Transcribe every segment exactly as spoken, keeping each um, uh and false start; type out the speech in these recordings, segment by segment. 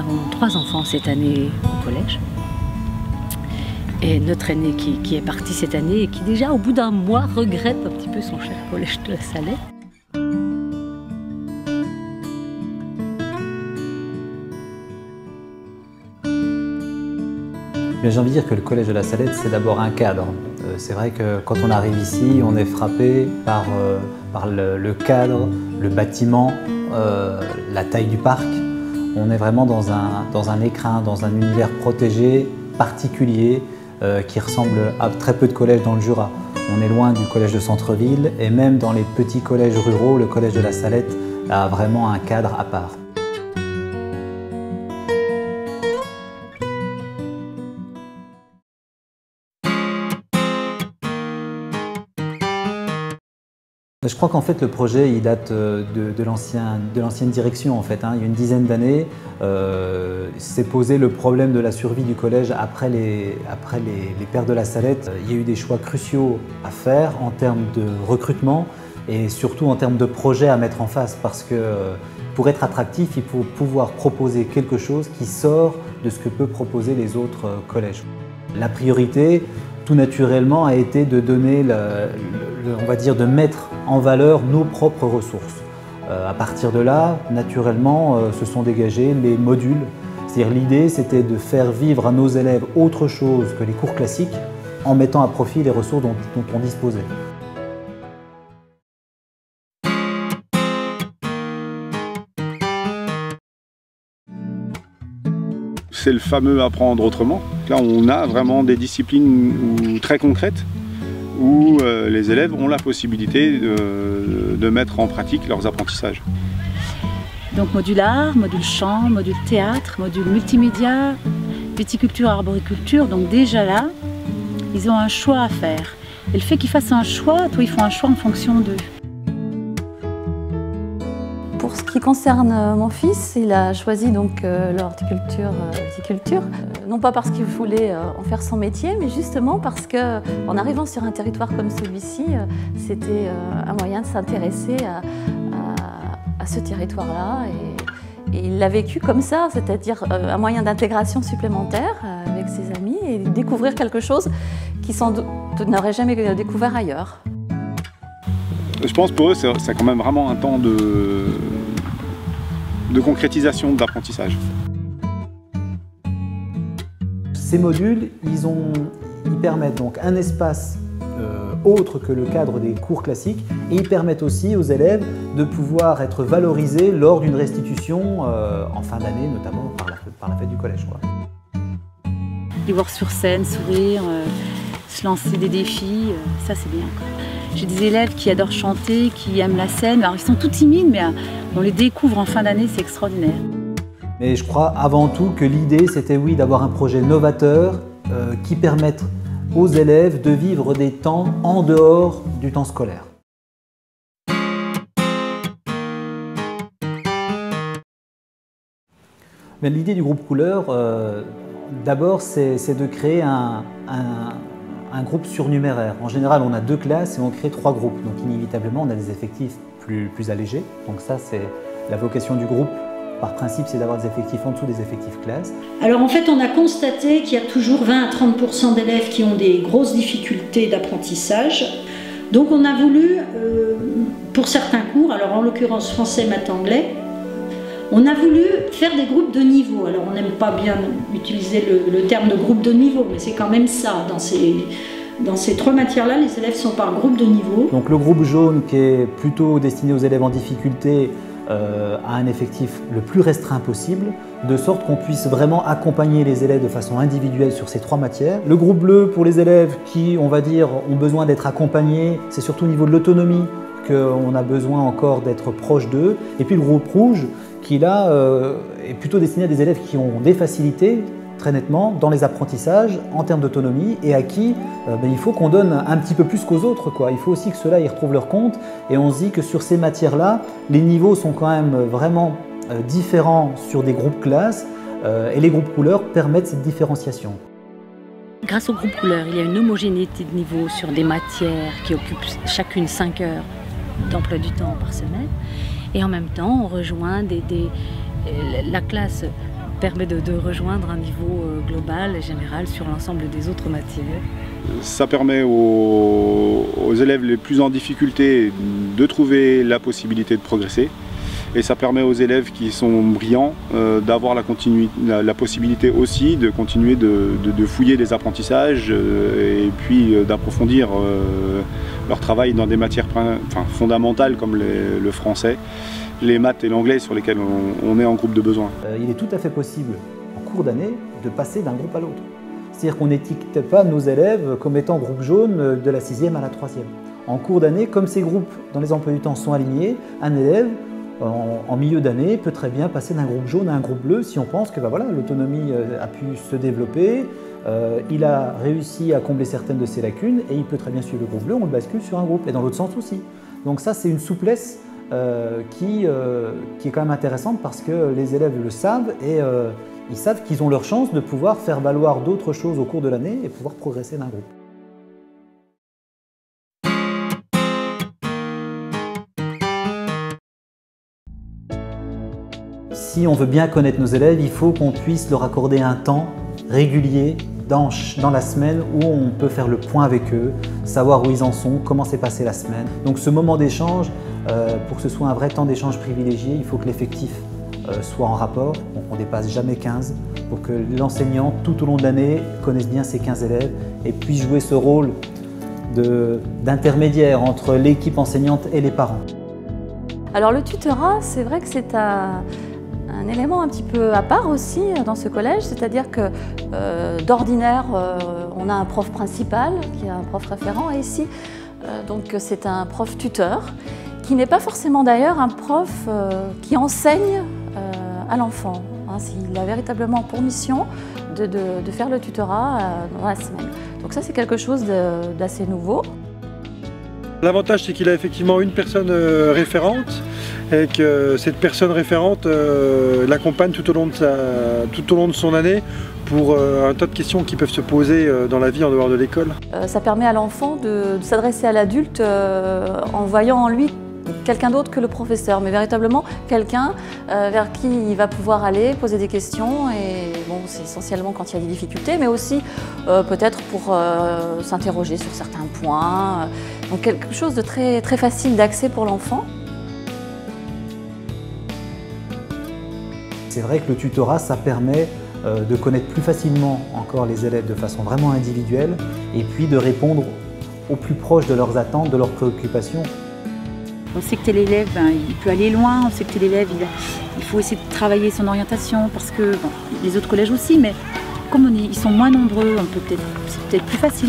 avons trois enfants cette année au collège. Et notre aîné qui, qui est parti cette année et qui déjà au bout d'un mois regrette un petit peu son cher collège de la Salette. J'ai envie de dire que le collège de la Salette, c'est d'abord un cadre. C'est vrai que quand on arrive ici, on est frappé par, euh, par le, le cadre, le bâtiment, euh, la taille du parc. On est vraiment dans un, dans un écrin, dans un univers protégé, particulier, euh, qui ressemble à très peu de collèges dans le Jura. On est loin du collège de centre-ville et même dans les petits collèges ruraux, le collège de la Salette a vraiment un cadre à part. Je crois qu'en fait le projet il date de, de l'ancienne direction en fait, hein. Il y a une dizaine d'années, euh, s'est posé le problème de la survie du collège après, les, après les, les pères de la Salette. Il y a eu des choix cruciaux à faire en termes de recrutement et surtout en termes de projet à mettre en face parce que pour être attractif, il faut pouvoir proposer quelque chose qui sort de ce que peuvent proposer les autres collèges. La priorité, tout naturellement, a été de donner le, le, on va dire de mettre en valeur nos propres ressources. Euh, à partir de là, naturellement, euh, se sont dégagés les modules. C'est-à-dire l'idée, c'était de faire vivre à nos élèves autre chose que les cours classiques en mettant à profit les ressources dont, dont on disposait. C'est le fameux apprendre autrement. Là, on a vraiment des disciplines où, très concrètes, où les élèves ont la possibilité de, de mettre en pratique leurs apprentissages. Donc module art, module chant, module théâtre, module multimédia, viticulture, arboriculture, donc déjà là, ils ont un choix à faire. Et le fait qu'ils fassent un choix, toi, ils font un choix en fonction d'eux. Pour ce qui concerne mon fils, il a choisi donc euh, l'horticulture, euh, viticulture, euh, non pas parce qu'il voulait euh, en faire son métier, mais justement parce que, en arrivant sur un territoire comme celui-ci, euh, c'était euh, un moyen de s'intéresser à, à, à ce territoire-là. Et, et il l'a vécu comme ça, c'est-à-dire euh, un moyen d'intégration supplémentaire euh, avec ses amis et découvrir quelque chose qui sans doute n'aurait jamais découvert ailleurs. Je pense pour eux, c'est quand même vraiment un temps de, de concrétisation d'apprentissage. Ces modules, ils, ont, ils permettent donc un espace euh, autre que le cadre des cours classiques et ils permettent aussi aux élèves de pouvoir être valorisés lors d'une restitution euh, en fin d'année, notamment par la, par la fête du collège, quoi. Les voir sur scène, sourire, euh, se lancer des défis, euh, ça c'est bien, quoi. J'ai des élèves qui adorent chanter, qui aiment la scène. Alors ils sont tout timides, mais on les découvre en fin d'année, c'est extraordinaire. Mais je crois avant tout que l'idée, c'était oui, d'avoir un projet novateur euh, qui permette aux élèves de vivre des temps en dehors du temps scolaire. L'idée du groupe couleur, euh, d'abord, c'est de créer un... un un groupe surnuméraire. En général, on a deux classes et on crée trois groupes. Donc inévitablement, on a des effectifs plus, plus allégés. Donc ça, c'est la vocation du groupe. Par principe, c'est d'avoir des effectifs en dessous des effectifs classes. Alors en fait, on a constaté qu'il y a toujours vingt à trente pour cent d'élèves qui ont des grosses difficultés d'apprentissage. Donc on a voulu, euh, pour certains cours, alors en l'occurrence français, maths, anglais, on a voulu faire des groupes de niveau. Alors on n'aime pas bien utiliser le, le terme de groupe de niveau, mais c'est quand même ça. Dans ces, dans ces trois matières-là, les élèves sont par groupe de niveau. Donc le groupe jaune qui est plutôt destiné aux élèves en difficulté euh, a un effectif le plus restreint possible, de sorte qu'on puisse vraiment accompagner les élèves de façon individuelle sur ces trois matières. Le groupe bleu pour les élèves qui, on va dire, ont besoin d'être accompagnés, c'est surtout au niveau de l'autonomie qu'on a besoin encore d'être proche d'eux. Et puis le groupe rouge, qui là euh, est plutôt destiné à des élèves qui ont des facilités, très nettement, dans les apprentissages, en termes d'autonomie, et à qui euh, ben, il faut qu'on donne un petit peu plus qu'aux autres, quoi. Il faut aussi que ceux-là y retrouvent leur compte, et on se dit que sur ces matières-là, les niveaux sont quand même vraiment euh, différents sur des groupes classes, euh, et les groupes couleurs permettent cette différenciation. Grâce au groupe couleur, il y a une homogénéité de niveau sur des matières qui occupent chacune cinq heures d'emploi du temps par semaine. Et en même temps, on rejoint des, des, la classe permet de, de rejoindre un niveau global et général sur l'ensemble des autres matières. Ça permet aux, aux élèves les plus en difficulté de trouver la possibilité de progresser. Et ça permet aux élèves qui sont brillants euh, d'avoir la, la, la possibilité aussi de continuer de, de, de fouiller des apprentissages euh, et puis euh, d'approfondir euh, leur travail dans des matières enfin, fondamentales comme les, le français, les maths et l'anglais sur lesquels on, on est en groupe de besoin. Euh, il est tout à fait possible en cours d'année de passer d'un groupe à l'autre. C'est-à-dire qu'on n'étiquette pas nos élèves comme étant groupe jaune de la sixième à la troisième. En cours d'année, comme ces groupes dans les emplois du temps sont alignés, un élève en milieu d'année peut très bien passer d'un groupe jaune à un groupe bleu si on pense que bah voilà, l'autonomie a pu se développer, euh, il a réussi à combler certaines de ses lacunes et il peut très bien suivre le groupe bleu, on le bascule sur un groupe et dans l'autre sens aussi. Donc ça c'est une souplesse euh, qui, euh, qui est quand même intéressante parce que les élèves le savent et euh, ils savent qu'ils ont leur chance de pouvoir faire valoir d'autres choses au cours de l'année et pouvoir progresser d'un groupe. Si on veut bien connaître nos élèves, il faut qu'on puisse leur accorder un temps régulier dans, dans la semaine où on peut faire le point avec eux, savoir où ils en sont, comment s'est passée la semaine. Donc ce moment d'échange, euh, pour que ce soit un vrai temps d'échange privilégié, il faut que l'effectif euh, soit en rapport, donc on ne dépasse jamais quinze, pour que l'enseignant tout au long de l'année connaisse bien ses quinze élèves et puisse jouer ce rôle d'intermédiaire entre l'équipe enseignante et les parents. Alors le tutorat, c'est vrai que c'est à... un élément un petit peu à part aussi dans ce collège, c'est-à-dire que euh, d'ordinaire, euh, on a un prof principal qui est un prof référent, et ici, euh, donc c'est un prof tuteur qui n'est pas forcément d'ailleurs un prof euh, qui enseigne euh, à l'enfant. Hein, il a véritablement pour mission de, de, de faire le tutorat euh, dans la semaine. Donc ça, c'est quelque chose d'assez nouveau. L'avantage, c'est qu'il a effectivement une personne référente et que cette personne référente euh, l'accompagne tout au long de sa, tout au long de son année pour euh, un tas de questions qui peuvent se poser euh, dans la vie en dehors de l'école. Euh, ça permet à l'enfant de, de s'adresser à l'adulte euh, en voyant en lui quelqu'un d'autre que le professeur, mais véritablement quelqu'un euh, vers qui il va pouvoir aller poser des questions. Et bon, c'est essentiellement quand il y a des difficultés, mais aussi euh, peut-être pour euh, s'interroger sur certains points. Donc quelque chose de très, très facile d'accès pour l'enfant. C'est vrai que le tutorat, ça permet de connaître plus facilement encore les élèves de façon vraiment individuelle et puis de répondre au plus proche de leurs attentes, de leurs préoccupations. On sait que tel élève, ben, il peut aller loin, on sait que tel élève, il, il faut essayer de travailler son orientation parce que bon, les autres collèges aussi, mais comme on est, ils sont moins nombreux, on peut peut-être, c'est peut-être plus facile.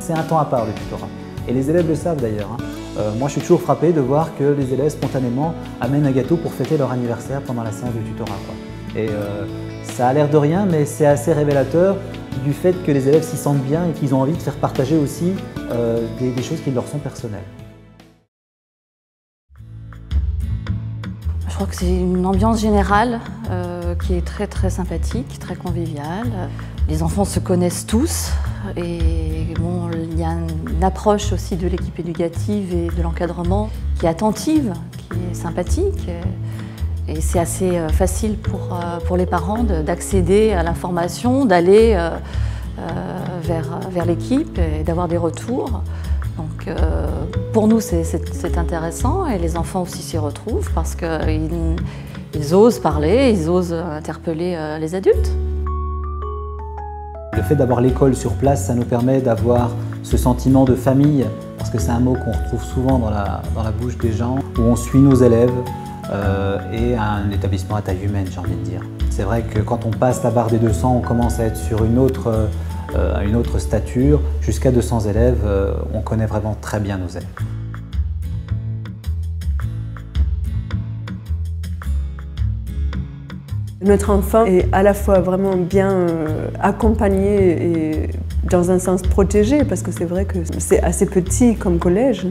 C'est un temps à part le tutorat. Et les élèves le savent d'ailleurs. Hein. Euh, moi, je suis toujours frappé de voir que les élèves spontanément amènent un gâteau pour fêter leur anniversaire pendant la séance de tutorat. Quoi. Et euh, ça a l'air de rien, mais c'est assez révélateur du fait que les élèves s'y sentent bien et qu'ils ont envie de faire partager aussi euh, des, des choses qui leur sont personnelles. Je crois que c'est une ambiance générale euh, qui est très très sympathique, très conviviale. Les enfants se connaissent tous et bon, il y a une approche aussi de l'équipe éducative et de l'encadrement qui est attentive, qui est sympathique. Et c'est assez facile pour, pour les parents d'accéder à l'information, d'aller euh, vers, vers l'équipe et d'avoir des retours. Donc euh, pour nous c'est intéressant et les enfants aussi s'y retrouvent parce qu'ils ils osent parler, ils osent interpeller euh, les adultes. Le fait d'avoir l'école sur place, ça nous permet d'avoir ce sentiment de famille parce que c'est un mot qu'on retrouve souvent dans la, dans la bouche des gens, où on suit nos élèves euh, et un établissement à taille humaine, j'ai envie de dire. C'est vrai que quand on passe la barre des deux cents, on commence à être sur une autre... Euh, à une autre stature, jusqu'à deux cents élèves, on connaît vraiment très bien nos élèves. Notre enfant est à la fois vraiment bien accompagné et dans un sens protégé, parce que c'est vrai que c'est assez petit comme collège.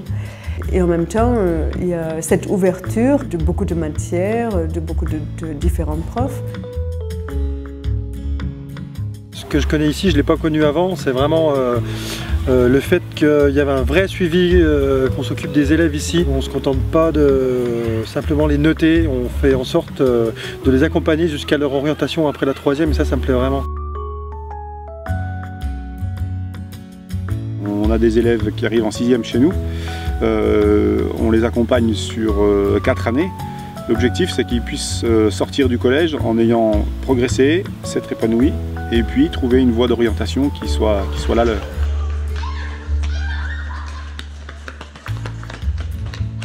Et en même temps, il y a cette ouverture de beaucoup de matières, de beaucoup de, de différents profs. Que je connais ici, je ne l'ai pas connu avant, c'est vraiment euh, Euh, le fait qu'il y avait un vrai suivi, euh, qu'on s'occupe des élèves ici, on ne se contente pas de euh, simplement les noter, on fait en sorte euh, de les accompagner jusqu'à leur orientation après la troisième et ça, ça me plaît vraiment. On a des élèves qui arrivent en sixième chez nous, euh, on les accompagne sur euh, quatre années. L'objectif, c'est qu'ils puissent sortir du collège en ayant progressé, s'être épanouis et puis trouver une voie d'orientation qui soit, qui soit la leur.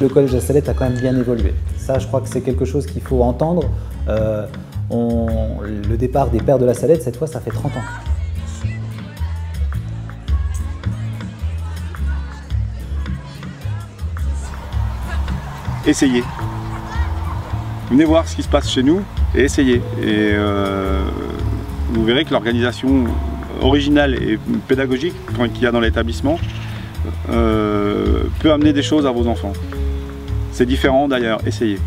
Le collège de la Salette a quand même bien évolué. Ça, je crois que c'est quelque chose qu'il faut entendre. Euh, on, le départ des pères de la Salette, cette fois, ça fait trente ans. Essayez. Venez voir ce qui se passe chez nous et essayez. Et euh, vous verrez que l'organisation originale et pédagogique qu'il y a dans l'établissement euh, peut amener des choses à vos enfants. C'est différent d'ailleurs, essayez.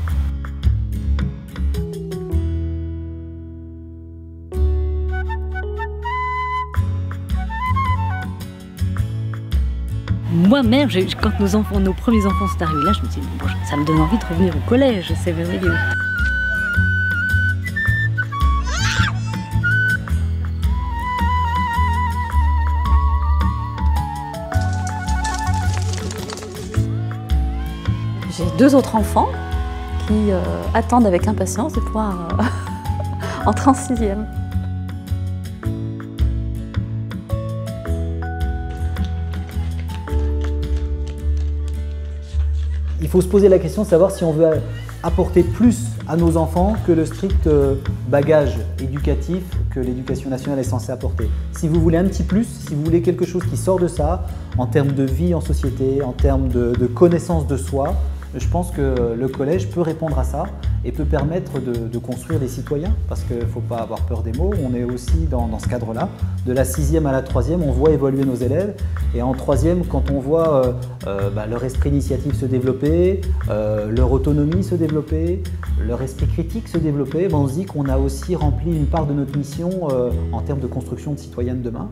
Moi-même, quand nos, enfants, nos premiers enfants sont arrivés là, je me suis dit, bon, ça me donne envie de revenir au collège, c'est merveilleux. J'ai deux autres enfants qui euh, attendent avec impatience de pouvoir euh, entrer en sixième. Il faut se poser la question de savoir si on veut apporter plus à nos enfants que le strict bagage éducatif que l'éducation nationale est censée apporter. Si vous voulez un petit plus, si vous voulez quelque chose qui sort de ça, en termes de vie en société, en termes de, de connaissance de soi, je pense que le collège peut répondre à ça et peut permettre de, de construire des citoyens, parce qu'il ne faut pas avoir peur des mots, on est aussi dans, dans ce cadre-là. De la sixième à la troisième, on voit évoluer nos élèves, et en troisième, quand on voit euh, euh, bah, leur esprit d'initiative se développer, euh, leur autonomie se développer, leur esprit critique se développer, bah, on se dit qu'on a aussi rempli une part de notre mission euh, en termes de construction de citoyens de demain.